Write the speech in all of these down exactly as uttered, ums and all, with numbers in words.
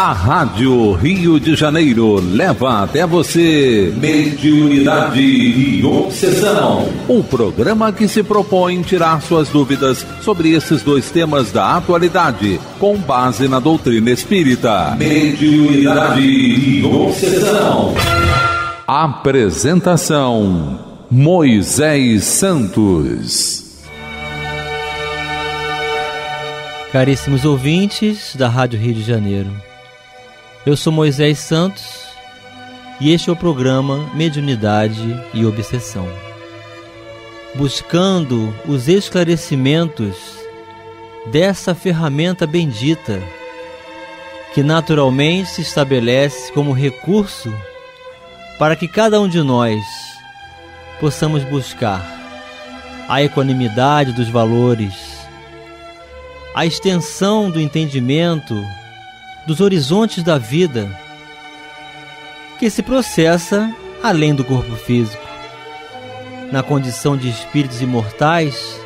A Rádio Rio de Janeiro leva até você Mediunidade e Obsessão, o programa que se propõe tirar suas dúvidas sobre esses dois temas da atualidade, com base na doutrina espírita. Mediunidade e Obsessão. Apresentação: Moisés Santos. Caríssimos ouvintes da Rádio Rio de Janeiro, eu sou Moisés Santos e este é o programa Mediunidade e Obsessão, buscando os esclarecimentos dessa ferramenta bendita que naturalmente se estabelece como recurso para que cada um de nós possamos buscar a equanimidade dos valores, a extensão do entendimento, dos horizontes da vida, que se processa além do corpo físico, na condição de espíritos imortais.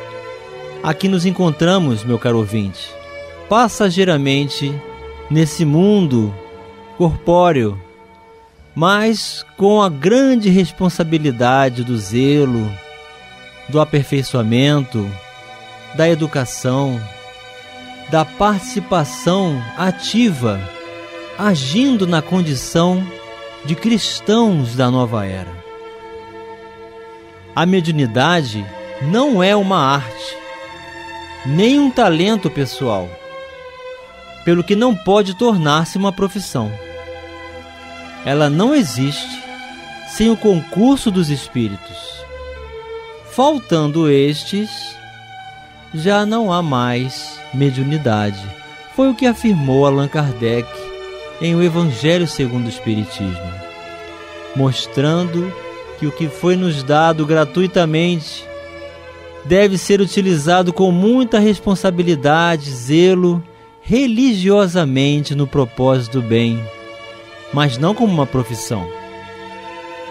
Aqui nos encontramos, meu caro ouvinte, passageiramente nesse mundo corpóreo, mas com a grande responsabilidade do zelo, do aperfeiçoamento, da educação, da participação ativa, agindo na condição de cristãos da nova era. A mediunidade não é uma arte, nem um talento pessoal, pelo que não pode tornar-se uma profissão. Ela não existe sem o concurso dos espíritos. Faltando estes, já não há mais mediunidade. Foi o que afirmou Allan Kardec em O Evangelho segundo o Espiritismo, mostrando que o que foi nos dado gratuitamente deve ser utilizado com muita responsabilidade, zelo, religiosamente no propósito do bem, mas não como uma profissão,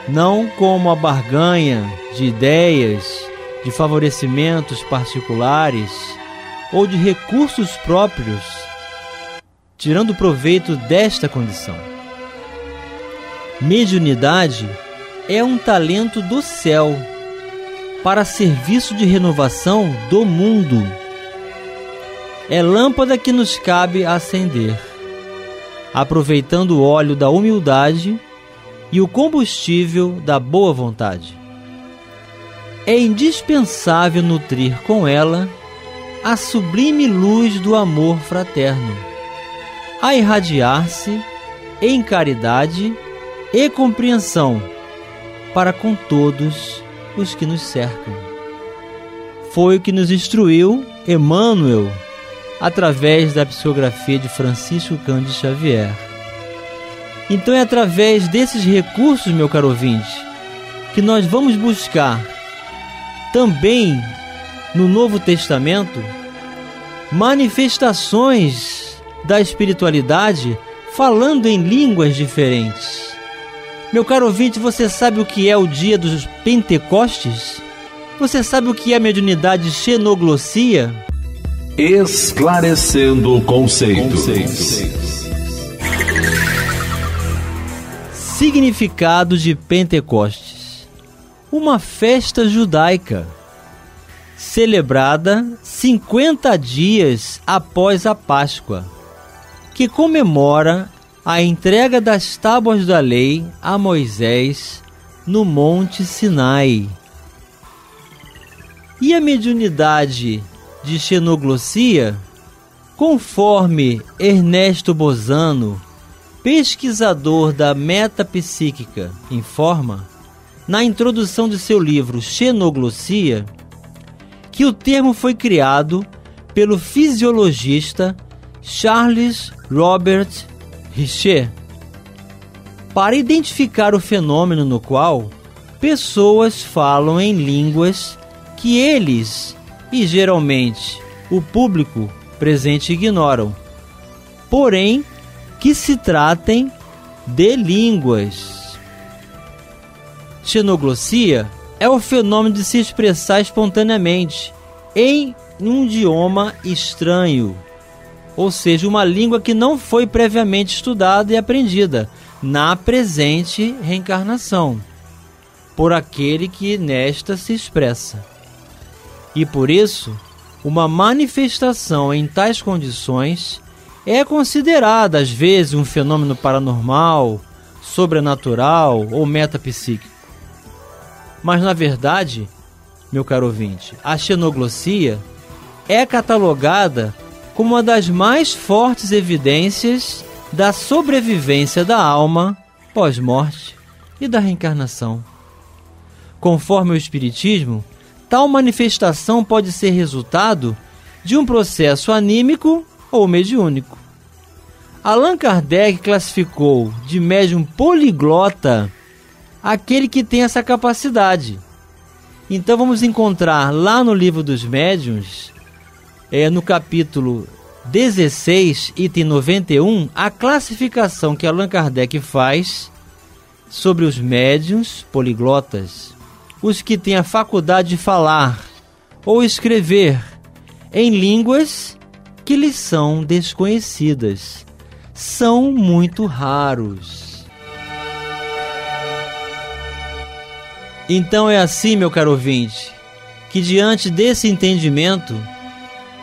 não como a barganha de ideias, de favorecimentos particulares ou de recursos próprios, tirando proveito desta condição. Mediunidade é um talento do céu para serviço de renovação do mundo. É lâmpada que nos cabe acender, aproveitando o óleo da humildade e o combustível da boa vontade. É indispensável nutrir com ela a sublime luz do amor fraterno, a irradiar-se em caridade e compreensão para com todos os que nos cercam. Foi o que nos instruiu Emmanuel através da psicografia de Francisco Cândido Xavier. Então é através desses recursos, meu caro ouvinte, que nós vamos buscar também no Novo Testamento manifestações da espiritualidade falando em línguas diferentes. Meu caro ouvinte, você sabe o que é o dia dos Pentecostes? Você sabe o que é a mediunidade xenoglossia? Esclarecendo conceitos. conceitos. Significado de Pentecostes: uma festa judaica, celebrada cinquenta dias após a Páscoa, que comemora a entrega das tábuas da lei a Moisés no Monte Sinai. E a mediunidade de xenoglossia, conforme Ernesto Bozzano, pesquisador da Meta Psíquica, informa, na introdução de seu livro Xenoglossia, que o termo foi criado pelo fisiologista Charles Robert Richet para identificar o fenômeno no qual pessoas falam em línguas que eles, e geralmente o público presente, ignoram, porém que se tratem de línguas. Xenoglossia é o fenômeno de se expressar espontaneamente em um idioma estranho, ou seja, uma língua que não foi previamente estudada e aprendida na presente reencarnação, por aquele que nesta se expressa. E por isso, uma manifestação em tais condições é considerada às vezes um fenômeno paranormal, sobrenatural ou metapsíquico. Mas na verdade, meu caro ouvinte, a xenoglossia é catalogada como uma das mais fortes evidências da sobrevivência da alma pós-morte e da reencarnação. Conforme o Espiritismo, tal manifestação pode ser resultado de um processo anímico ou mediúnico. Allan Kardec classificou de médium poliglota aquele que tem essa capacidade. Então vamos encontrar lá no Livro dos Médiuns, é, no capítulo dezesseis, item noventa e um, a classificação que Allan Kardec faz sobre os médiuns poliglotas. Os que têm a faculdade de falar ou escrever em línguas que lhes são desconhecidas, são muito raros. Então é assim, meu caro ouvinte, que diante desse entendimento,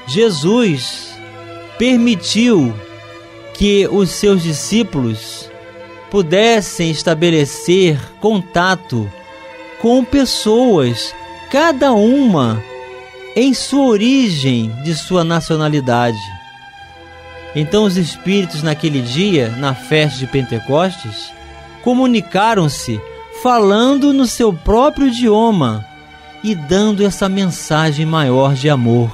Jesus permitiu que os seus discípulos pudessem estabelecer contato com pessoas, cada uma em sua origem, de sua nacionalidade. Então os espíritos naquele dia, na festa de Pentecostes, comunicaram-se falando no seu próprio idioma e dando essa mensagem maior de amor,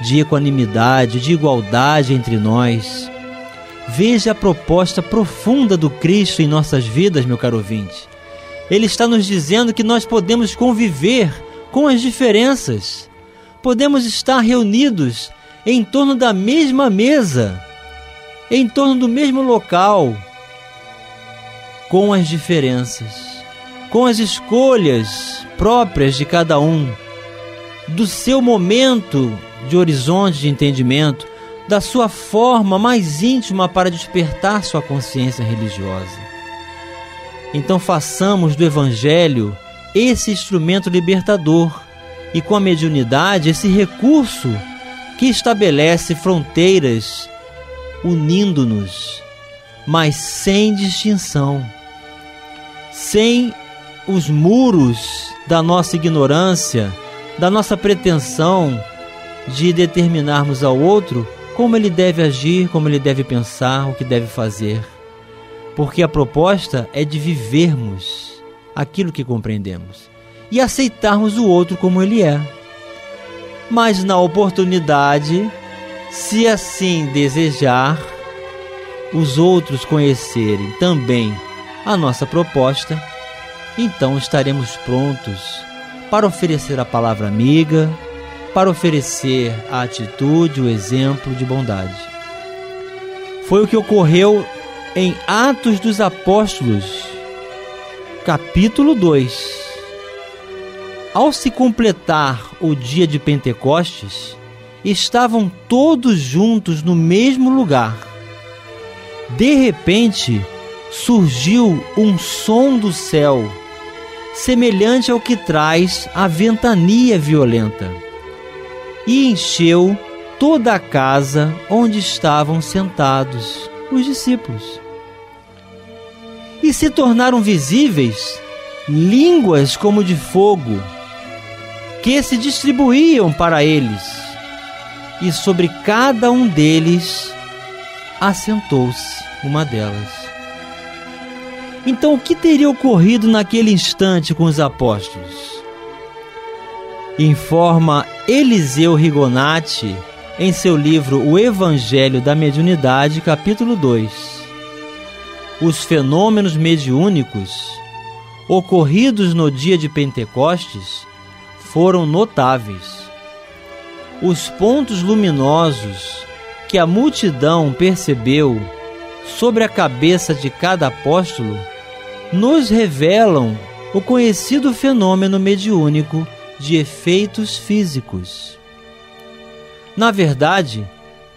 de equanimidade, de igualdade entre nós. Veja a proposta profunda do Cristo em nossas vidas, meu caro ouvinte. Ele está nos dizendo que nós podemos conviver com as diferenças. Podemos estar reunidos em torno da mesma mesa, em torno do mesmo local, com as diferenças, com as escolhas próprias de cada um, do seu momento de horizonte de entendimento, da sua forma mais íntima para despertar sua consciência religiosa. Então façamos do Evangelho esse instrumento libertador e com a mediunidade esse recurso que estabelece fronteiras, unindo-nos, mas sem distinção, sem os muros da nossa ignorância, da nossa pretensão de determinarmos ao outro como ele deve agir, como ele deve pensar, o que deve fazer. Porque a proposta é de vivermos aquilo que compreendemos e aceitarmos o outro como ele é. Mas na oportunidade, se assim desejar, os outros conhecerem também a nossa proposta, então estaremos prontos para oferecer a palavra amiga, para oferecer a atitude, o exemplo de bondade. Foi o que ocorreu em Atos dos Apóstolos, capítulo dois. Ao se completar o dia de Pentecostes, estavam todos juntos no mesmo lugar. De repente, surgiu um som do céu, semelhante ao que traz a ventania violenta, e encheu toda a casa onde estavam sentados os discípulos. E se tornaram visíveis línguas como de fogo, que se distribuíam para eles, e sobre cada um deles assentou-se uma delas. Então, o que teria ocorrido naquele instante com os apóstolos? Informa Eliseu Rigonati em seu livro O Evangelho da Mediunidade, capítulo dois. Os fenômenos mediúnicos ocorridos no dia de Pentecostes foram notáveis. Os pontos luminosos que a multidão percebeu sobre a cabeça de cada apóstolo nos revelam o conhecido fenômeno mediúnico de efeitos físicos. Na verdade,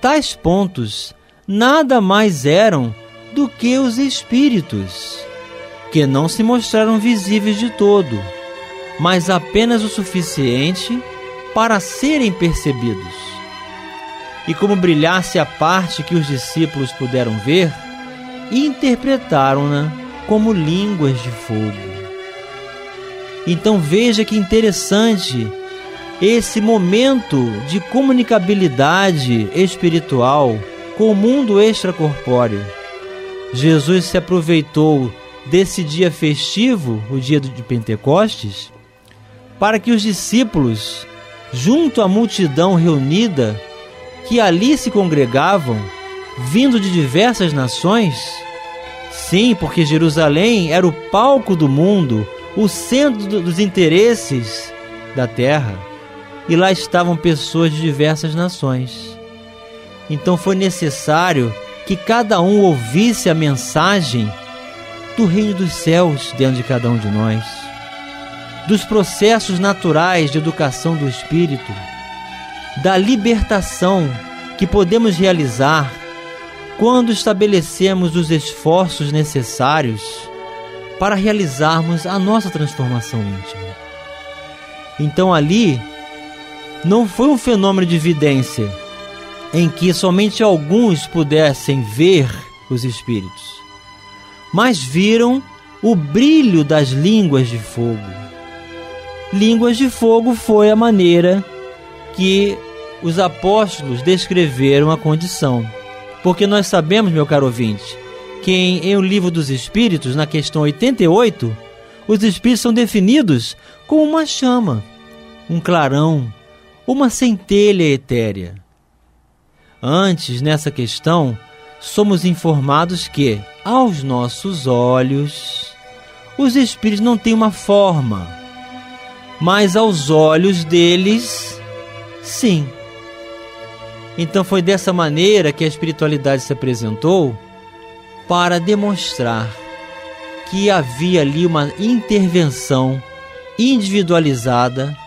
tais pontos nada mais eram do que os espíritos, que não se mostraram visíveis de todo, mas apenas o suficiente para serem percebidos. E como brilhasse a parte que os discípulos puderam ver, interpretaram-na como línguas de fogo. Então veja que interessante esse momento de comunicabilidade espiritual com o mundo extracorpóreo. Jesus se aproveitou desse dia festivo, o dia de Pentecostes, para que os discípulos, junto à multidão reunida, que ali se congregavam, vindo de diversas nações, sim, porque Jerusalém era o palco do mundo, o centro dos interesses da terra, e lá estavam pessoas de diversas nações. Então foi necessário que cada um ouvisse a mensagem do reino dos céus dentro de cada um de nós, dos processos naturais de educação do espírito, da libertação que podemos realizar quando estabelecemos os esforços necessários para realizarmos a nossa transformação íntima. Então ali não foi um fenômeno de vidência em que somente alguns pudessem ver os espíritos, mas viram o brilho das línguas de fogo. Línguas de fogo foi a maneira que os apóstolos descreveram a condição, porque nós sabemos, meu caro ouvinte, que em O Livro dos Espíritos, na questão oitenta e oito, os espíritos são definidos como uma chama, um clarão, uma centelha etérea. Antes, nessa questão, somos informados que, aos nossos olhos, os espíritos não têm uma forma, mas aos olhos deles, sim. Então foi dessa maneira que a espiritualidade se apresentou, para demonstrar que havia ali uma intervenção individualizada,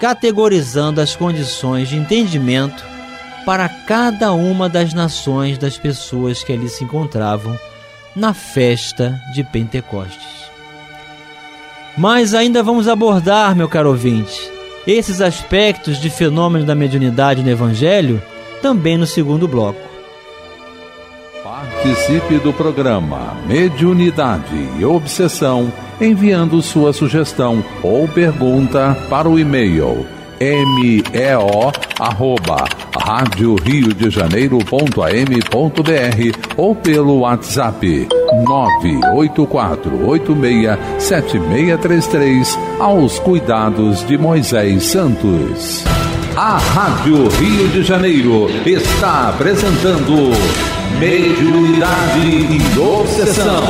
categorizando as condições de entendimento para cada uma das nações das pessoas que ali se encontravam na festa de Pentecostes. Mas ainda vamos abordar, meu caro ouvinte, esses aspectos de fenômeno da mediunidade no Evangelho também no segundo bloco. Participe do programa Mediunidade e Obsessão, enviando sua sugestão ou pergunta para o e-mail meo arroba rádio rio de janeiro ponto a m ponto b r ou pelo WhatsApp nove oito quatro oito seis sete seis três três, aos cuidados de Moisés Santos. A Rádio Rio de Janeiro está apresentando Mediunidade e Obsessão.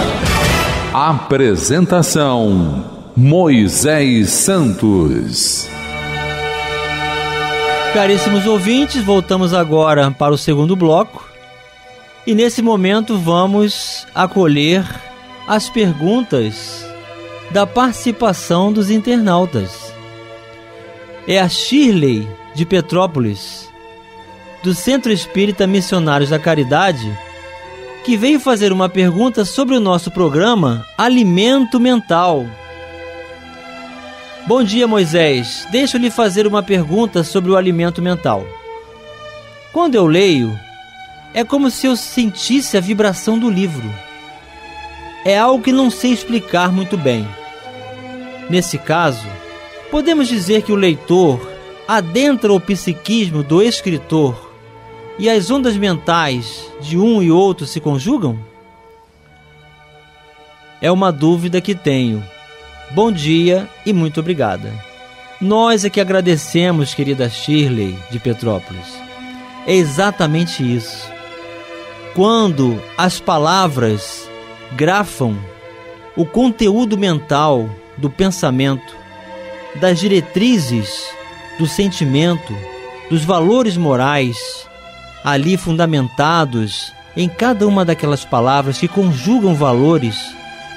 Apresentação: Moisés Santos. Caríssimos ouvintes, voltamos agora para o segundo bloco e nesse momento vamos acolher as perguntas da participação dos internautas. É a Shirley de Petrópolis, do Centro Espírita Missionários da Caridade, que veio fazer uma pergunta sobre o nosso programa Alimento Mental. Bom dia, Moisés. Deixo-lhe fazer uma pergunta sobre o alimento mental. Quando eu leio, é como se eu sentisse a vibração do livro. É algo que não sei explicar muito bem. Nesse caso, podemos dizer que o leitor adentra o psiquismo do escritor e as ondas mentais de um e outro se conjugam? É uma dúvida que tenho. Bom dia e muito obrigada. Nós é que agradecemos, querida Shirley de Petrópolis. É exatamente isso. Quando as palavras grafam o conteúdo mental do pensamento, das diretrizes, do sentimento, dos valores morais, ali fundamentados em cada uma daquelas palavras que conjugam valores,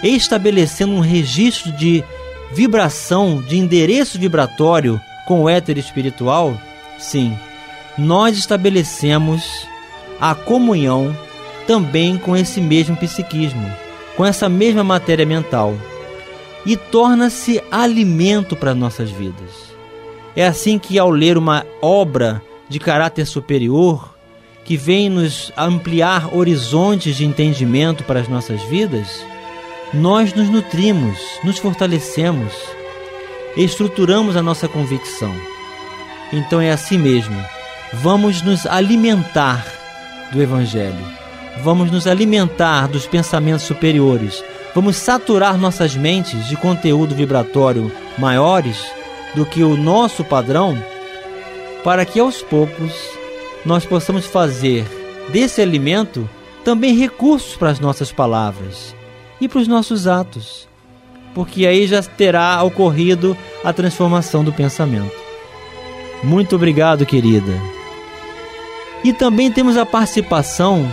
estabelecendo um registro de vibração, de endereço vibratório com o éter espiritual, sim, nós estabelecemos a comunhão também com esse mesmo psiquismo, com essa mesma matéria mental, e torna-se alimento para nossas vidas. É assim que, ao ler uma obra de caráter superior, que vem nos ampliar horizontes de entendimento para as nossas vidas, nós nos nutrimos, nos fortalecemos, estruturamos a nossa convicção. Então é assim mesmo, vamos nos alimentar do Evangelho, vamos nos alimentar dos pensamentos superiores, vamos saturar nossas mentes de conteúdo vibratório maiores do que o nosso padrão, para que aos poucos nós possamos fazer desse alimento também recursos para as nossas palavras e para os nossos atos, porque aí já terá ocorrido a transformação do pensamento. Muito obrigado, querida. E também temos a participação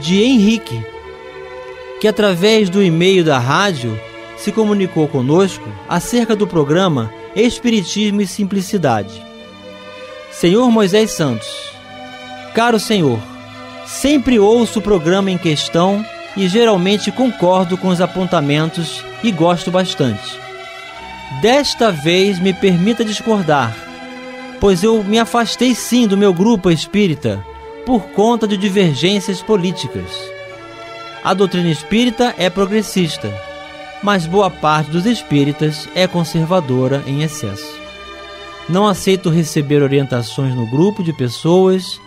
de Henrique, que através do e-mail da rádio se comunicou conosco acerca do programa Espiritismo e Simplicidade. Senhor Moisés Santos, caro senhor, sempre ouço o programa em questão e geralmente concordo com os apontamentos e gosto bastante. Desta vez me permita discordar, pois eu me afastei sim do meu grupo espírita por conta de divergências políticas. A doutrina espírita é progressista, mas boa parte dos espíritas é conservadora em excesso. Não aceito receber orientações no grupo de pessoas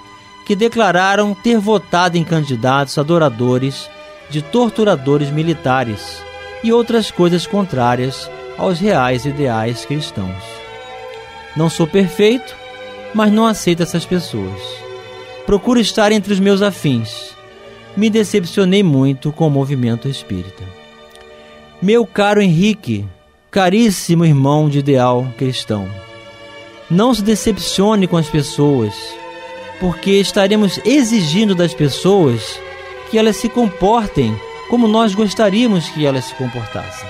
que declararam ter votado em candidatos adoradores de torturadores militares e outras coisas contrárias aos reais ideais cristãos. Não sou perfeito, mas não aceito essas pessoas. Procuro estar entre os meus afins. Me decepcionei muito com o movimento espírita. Meu caro Henrique, caríssimo irmão de ideal cristão, não se decepcione com as pessoas, porque estaremos exigindo das pessoas que elas se comportem como nós gostaríamos que elas se comportassem.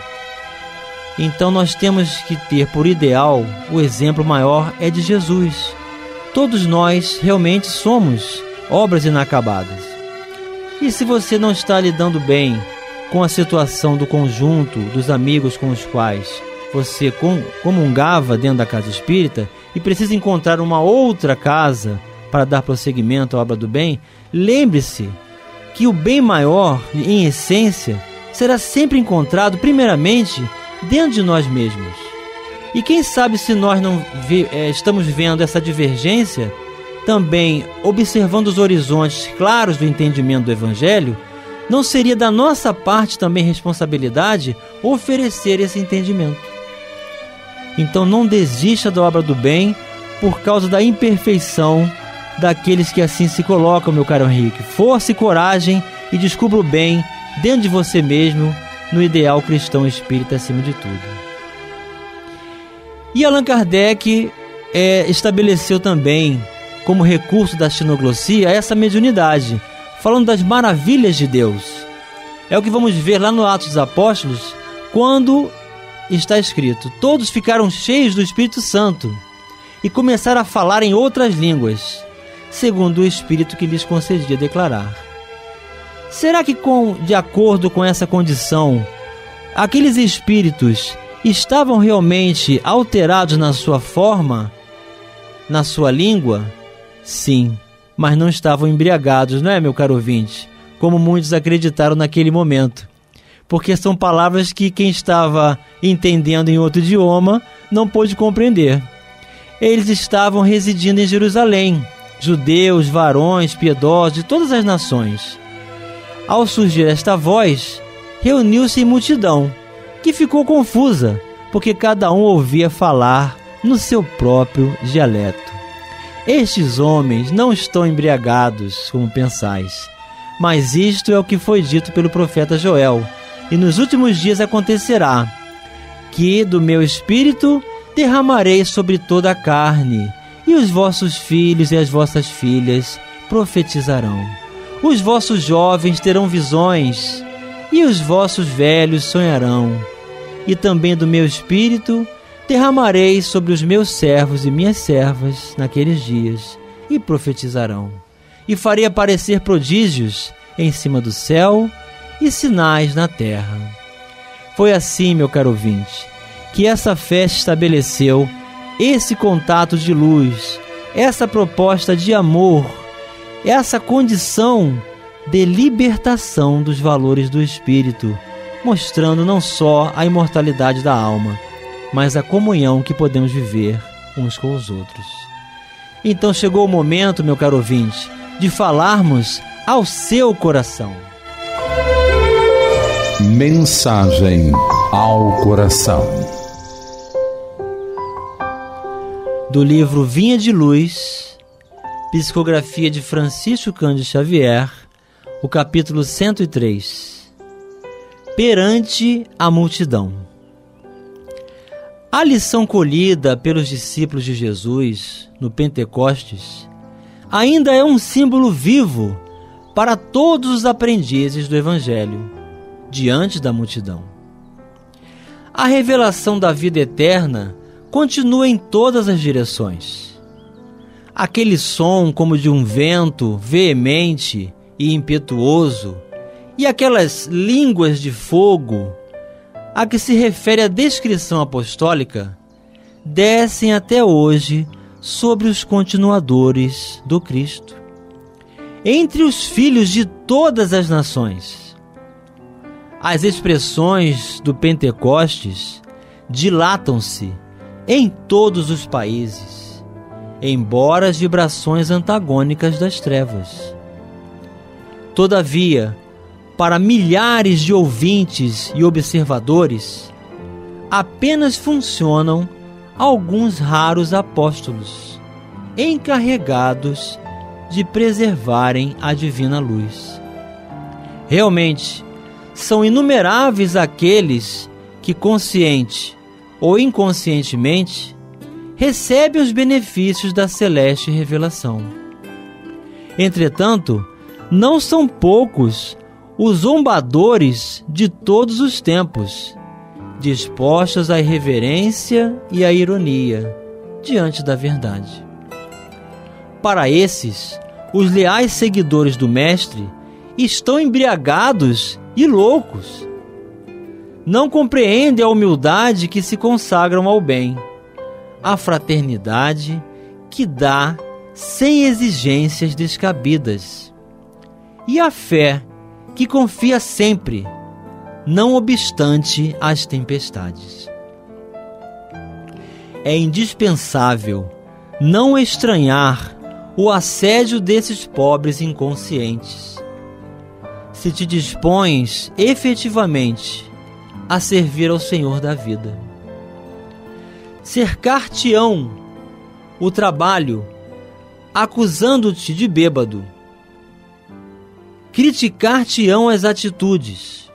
Então nós temos que ter por ideal o exemplo maior é de Jesus. Todos nós realmente somos obras inacabadas. E se você não está lidando bem com a situação do conjunto dos amigos com os quais você comungava dentro da casa espírita e precisa encontrar uma outra casa para dar prosseguimento à obra do bem, lembre-se que o bem maior, em essência, será sempre encontrado, primeiramente, dentro de nós mesmos. E quem sabe se nós não vi, é, estamos vendo essa divergência, também observando os horizontes claros do entendimento do Evangelho, não seria da nossa parte também responsabilidade oferecer esse entendimento. Então não desista da obra do bem por causa da imperfeição daqueles que assim se colocam, meu caro Henrique. Força e coragem e descubra o bem dentro de você mesmo, no ideal cristão espírita acima de tudo. E Allan Kardec é, estabeleceu também como recurso da xenoglossia essa mediunidade, falando das maravilhas de Deus. É o que vamos ver lá no Atos dos Apóstolos, quando está escrito: todos ficaram cheios do Espírito Santo e começaram a falar em outras línguas, segundo o Espírito que lhes concedia declarar. Será que, com, de acordo com essa condição, aqueles espíritos estavam realmente alterados na sua forma, na sua língua? Sim, mas não estavam embriagados, não é, meu caro ouvinte? Como muitos acreditaram naquele momento. Porque são palavras que quem estava entendendo em outro idioma não pôde compreender. Eles estavam residindo em Jerusalém, judeus, varões, piedosos de todas as nações. Ao surgir esta voz, reuniu-se em multidão, que ficou confusa, porque cada um ouvia falar no seu próprio dialeto. Estes homens não estão embriagados, como pensais, mas isto é o que foi dito pelo profeta Joel, e nos últimos dias acontecerá, que do meu espírito derramarei sobre toda a carne, e os vossos filhos e as vossas filhas profetizarão. Os vossos jovens terão visões, e os vossos velhos sonharão. E também do meu espírito derramarei sobre os meus servos e minhas servas naqueles dias, e profetizarão, e farei aparecer prodígios em cima do céu e sinais na terra. Foi assim, meu caro ouvinte, que essa festa estabeleceu esse contato de luz, essa proposta de amor, essa condição de libertação dos valores do Espírito, mostrando não só a imortalidade da alma, mas a comunhão que podemos viver uns com os outros. Então chegou o momento, meu caro ouvinte, de falarmos ao seu coração. Mensagem ao coração. Do livro Vinha de Luz, psicografia de Francisco Cândido Xavier, o capítulo cento e três. Perante a multidão. A lição colhida pelos discípulos de Jesus no Pentecostes ainda é um símbolo vivo para todos os aprendizes do Evangelho diante da multidão. A revelação da vida eterna continua em todas as direções. Aquele som como de um vento veemente e impetuoso, e aquelas línguas de fogo a que se refere a descrição apostólica, descem até hoje sobre os continuadores do Cristo, entre os filhos de todas as nações. As expressões do Pentecostes dilatam-se em todos os países, embora as vibrações antagônicas das trevas. Todavia, para milhares de ouvintes e observadores, apenas funcionam alguns raros apóstolos, encarregados de preservarem a divina luz. Realmente, são inumeráveis aqueles que, consciente ou inconscientemente, recebem os benefícios da celeste revelação. Entretanto, não são poucos os zombadores de todos os tempos, dispostos à irreverência e à ironia diante da verdade. Para esses, os leais seguidores do Mestre estão embriagados e loucos. Não compreendem a humildade que se consagram ao bem, a fraternidade que dá sem exigências descabidas, e a fé que confia sempre, não obstante as tempestades. É indispensável não estranhar o assédio desses pobres inconscientes, se te dispões efetivamente a servir ao Senhor da vida. Cercar-te-ão o trabalho, acusando-te de bêbado, criticar-te-ão as atitudes,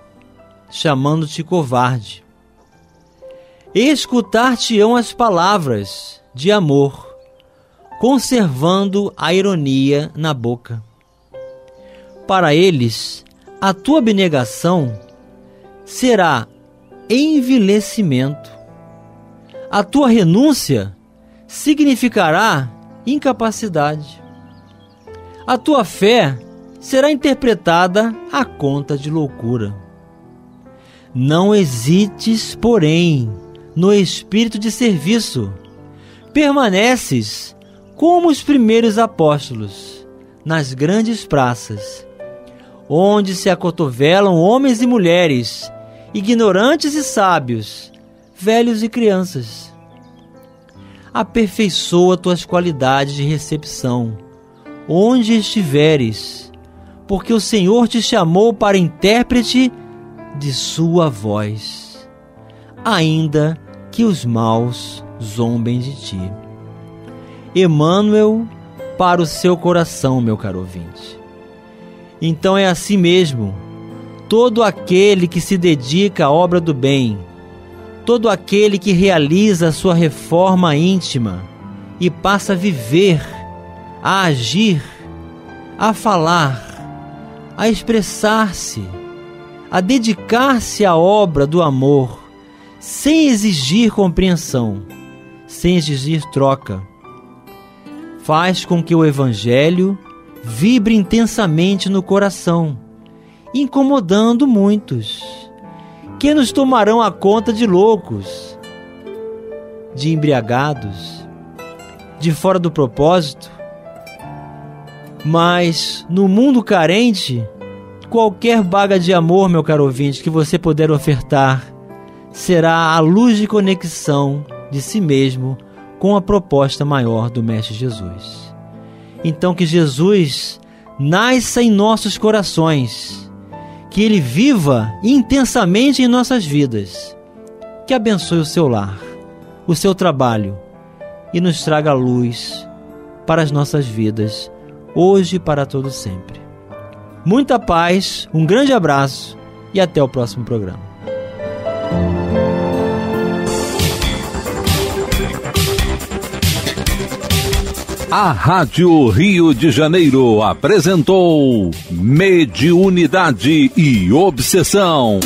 chamando-te covarde, escutar-te-ão as palavras de amor, conservando a ironia na boca. Para eles, a tua abnegação será envilecimento. A tua renúncia significará incapacidade. A tua fé será interpretada à conta de loucura. Não hesites, porém, no espírito de serviço. Permaneces como os primeiros apóstolos, nas grandes praças, onde se acotovelam homens e mulheres, ignorantes e sábios, velhos e crianças. Aperfeiçoa tuas qualidades de recepção, onde estiveres, porque o Senhor te chamou para intérprete de sua voz, ainda que os maus zombem de ti. Emmanuel para o seu coração, meu caro ouvinte. Então é assim mesmo. Todo aquele que se dedica à obra do bem, todo aquele que realiza a sua reforma íntima e passa a viver, a agir, a falar, a expressar-se, a dedicar-se à obra do amor, sem exigir compreensão, sem exigir troca, faz com que o Evangelho vibre intensamente no coração, incomodando muitos, que nos tomarão a conta de loucos, de embriagados, de fora do propósito. Mas, no mundo carente, qualquer baga de amor, meu caro ouvinte, que você puder ofertar, será a luz de conexão de si mesmo com a proposta maior do Mestre Jesus. Então que Jesus nasça em nossos corações, que Ele viva intensamente em nossas vidas, que abençoe o seu lar, o seu trabalho e nos traga luz para as nossas vidas, hoje e para todo sempre. Muita paz, um grande abraço e até o próximo programa. A Rádio Rio de Janeiro apresentou Mediunidade e Obsessão.